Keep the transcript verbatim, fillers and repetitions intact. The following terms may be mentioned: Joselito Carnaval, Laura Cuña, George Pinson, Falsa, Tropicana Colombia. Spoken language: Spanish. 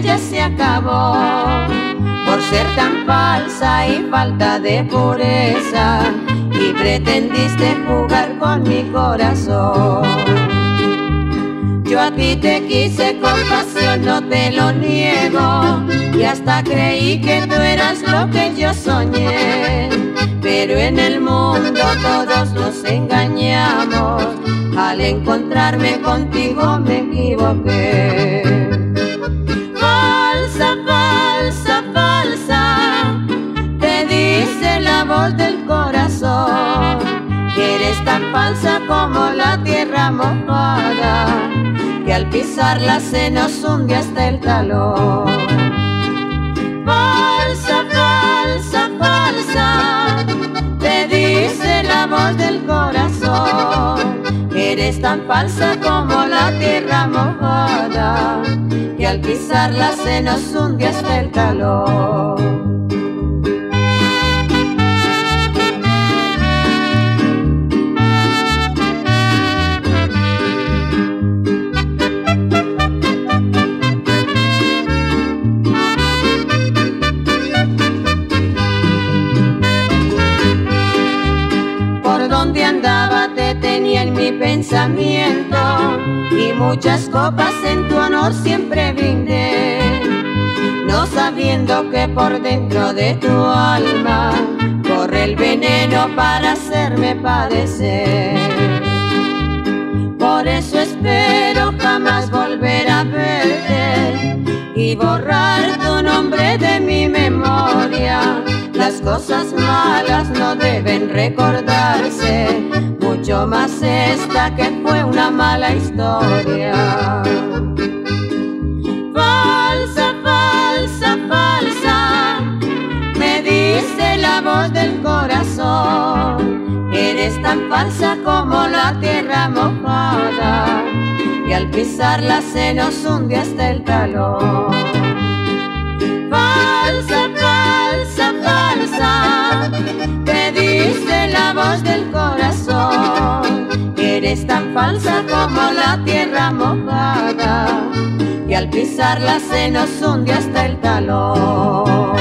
vida ya se acabó, por ser tan falsa y falta de pureza, y pretendiste jugar con mi corazón. Yo a ti te quise con pasión, no te lo niego, y hasta creí que tú eras lo que yo soñé. Pero en el mundo todos nos engañamos, al encontrarme contigo me equivoqué. Falsa, falsa, falsa, te dice la voz del corazón, que eres tan falsa como la tierra mojada, que al pisarla se nos hunde hasta el talón. Falsa, falsa, falsa, te dice la voz del corazón, eres tan falsa como la tierra mojada, que al pisarla se nos hunde hasta el talón. Donde andaba te tenía en mi pensamiento, y muchas copas en tu honor siempre brindé, no sabiendo que por dentro de tu alma corre el veneno para hacerme padecer. Por eso espero jamás volver a verte y borrar tu nombre de mi memoria. Las cosas malas no deben recordarse, mucho más esta que fue una mala historia. Falsa, falsa, falsa, me dice la voz del corazón, eres tan falsa como la tierra mojada, y al pisarla se nos hunde hasta el talón. Falsa, falsa, falsa, te dice la voz del corazón, eres tan falsa como la tierra mojada, y al pisarla se nos hunde hasta el talón.